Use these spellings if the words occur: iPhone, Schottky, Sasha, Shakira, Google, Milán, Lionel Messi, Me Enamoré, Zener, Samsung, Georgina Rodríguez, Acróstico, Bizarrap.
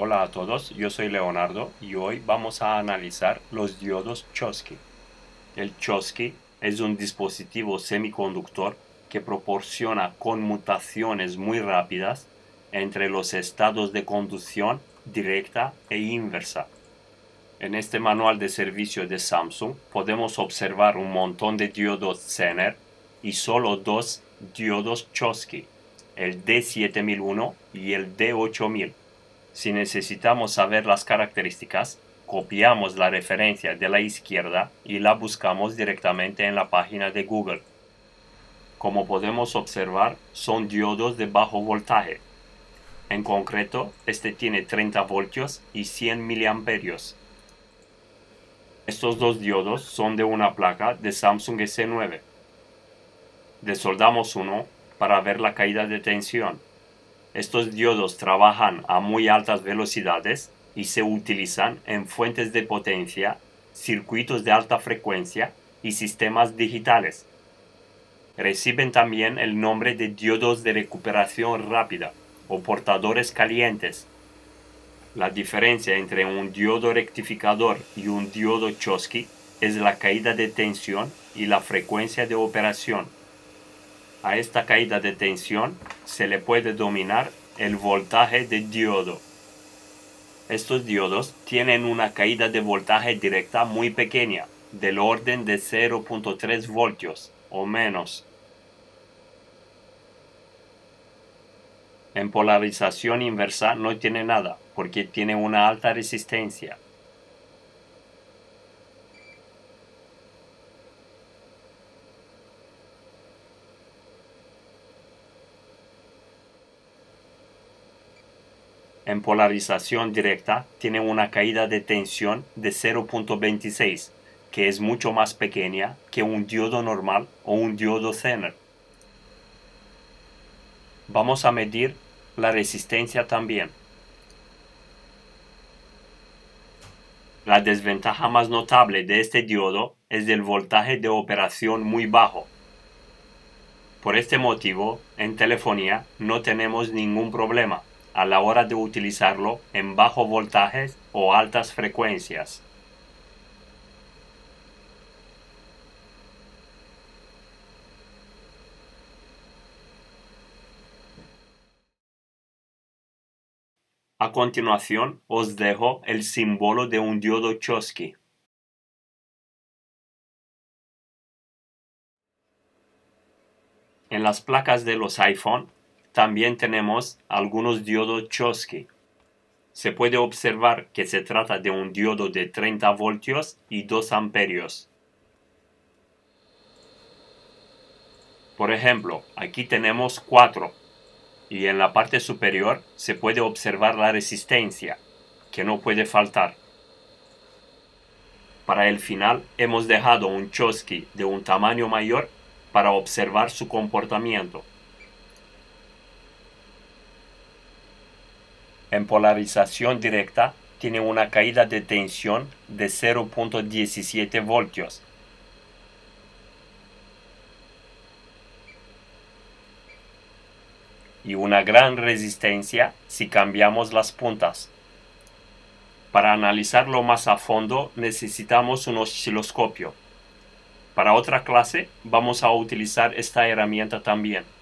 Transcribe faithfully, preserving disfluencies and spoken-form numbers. Hola a todos, yo soy Leonardo y hoy vamos a analizar los diodos Schottky. El Schottky es un dispositivo semiconductor que proporciona conmutaciones muy rápidas entre los estados de conducción directa e inversa. En este manual de servicio de Samsung podemos observar un montón de diodos Zener y solo dos diodos Schottky, el D siete mil uno y el D ocho mil. Si necesitamos saber las características, copiamos la referencia de la izquierda y la buscamos directamente en la página de Google. Como podemos observar, son diodos de bajo voltaje. En concreto, este tiene treinta voltios y cien miliamperios. Estos dos diodos son de una placa de Samsung S nueve. Desoldamos uno para ver la caída de tensión. Estos diodos trabajan a muy altas velocidades y se utilizan en fuentes de potencia, circuitos de alta frecuencia y sistemas digitales. Reciben también el nombre de diodos de recuperación rápida o portadores calientes. La diferencia entre un diodo rectificador y un diodo Schottky es la caída de tensión y la frecuencia de operación. A esta caída de tensión se le puede denominar el voltaje de diodo. Estos diodos tienen una caída de voltaje directa muy pequeña, del orden de cero punto tres voltios o menos. En polarización inversa no tiene nada, porque tiene una alta resistencia. En polarización directa tiene una caída de tensión de cero punto veintiséis, que es mucho más pequeña que un diodo normal o un diodo Zener. Vamos a medir la resistencia también. La desventaja más notable de este diodo es el voltaje de operación muy bajo. Por este motivo, en telefonía no tenemos ningún problema a la hora de utilizarlo en bajo voltajes o altas frecuencias. A continuación os dejo el símbolo de un diodo Schottky. En las placas de los iPhone también tenemos algunos diodos Schottky. Se puede observar que se trata de un diodo de treinta voltios y dos amperios. Por ejemplo, aquí tenemos cuatro. Y en la parte superior se puede observar la resistencia, que no puede faltar. Para el final hemos dejado un Schottky de un tamaño mayor para observar su comportamiento. En polarización directa tiene una caída de tensión de cero punto diecisiete voltios. Y una gran resistencia si cambiamos las puntas. Para analizarlo más a fondo necesitamos un osciloscopio. Para otra clase vamos a utilizar esta herramienta también.